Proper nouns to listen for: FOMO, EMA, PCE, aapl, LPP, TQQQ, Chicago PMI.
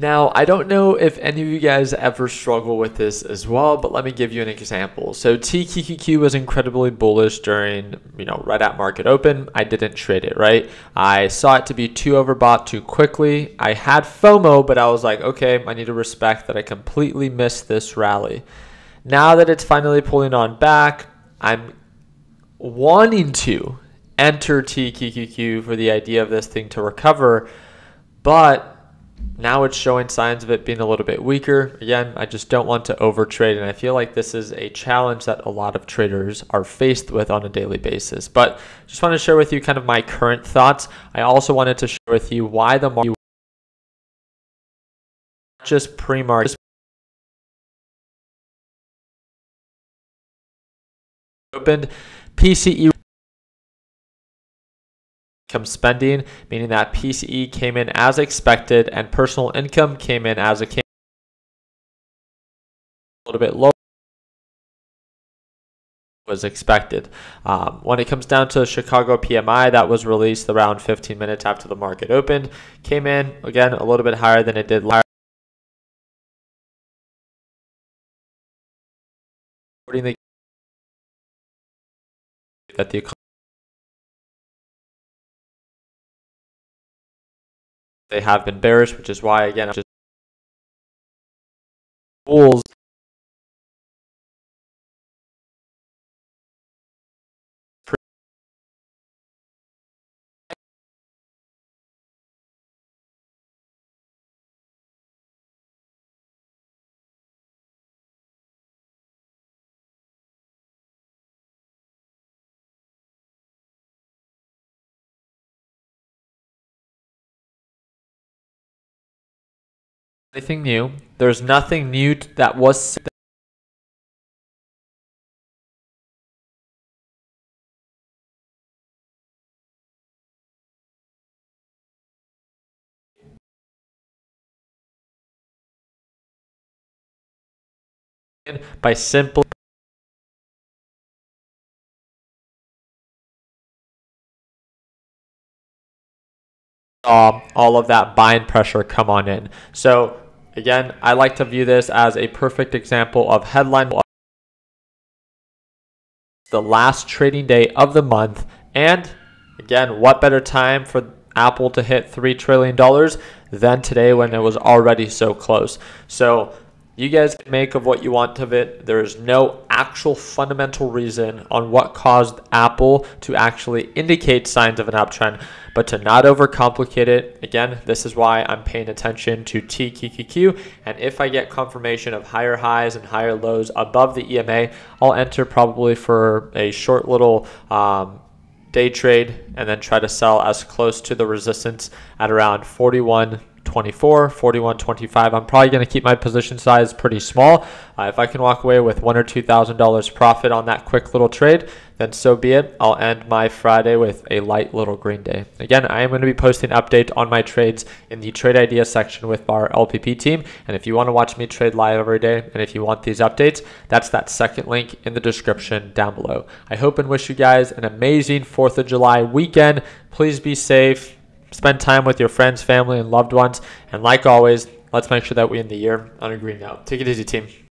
Now, I don't know if any of you guys ever struggle with this as well, but let me give you an example. So TQQQ was incredibly bullish during, right at market open. I didn't trade it, right? I saw it to be too overbought too quickly. I had FOMO, but I was like, okay, I need to respect that I completely missed this rally. Now that it's finally pulling on back, I'm wanting to enter TQQQ for the idea of this thing to recover, but now it's showing signs of it being a little bit weaker. Again, I just don't want to overtrade, and I feel like this is a challenge that a lot of traders are faced with on a daily basis. But just want to share with you kind of my current thoughts. I also wanted to share with you why the market just pre-market opened. PCE income spending, meaning that PCE came in as expected and personal income came in as a little bit lower was expected. When it comes down to Chicago PMI, that was released around 15 minutes after the market opened, came in again a little bit higher than it did last, that the they have been bearish, which is why, again, I'm just bulls. Anything new? There's nothing new that was by simple all of that buying pressure come on in. So again, I like to view this as a perfect example of headline, the last trading day of the month. And again, what better time for Apple to hit $3 trillion than today when it was already so close. So you guys can make of what you want of it. There is no actual fundamental reason on what caused Apple to actually indicate signs of an uptrend, but to not overcomplicate it, again, this is why I'm paying attention to TQQQ, and if I get confirmation of higher highs and higher lows above the EMA, I'll enter probably for a short little day trade and then try to sell as close to the resistance at around 41.24, 41.25. I'm probably going to keep my position size pretty small. If I can walk away with $1,000 or $2,000 profit on that quick little trade, then so be it. I'll end my Friday with a light little green day. Again, I am going to be posting an update on my trades in the trade idea section with our LPP team. And if you want to watch me trade live every day, and if you want these updates, that's that second link in the description down below. I hope and wish you guys an amazing 4th of July weekend. Please be safe. Spend time with your friends, family, and loved ones. And like always, let's make sure that we end the year on a green note. Take it easy, team.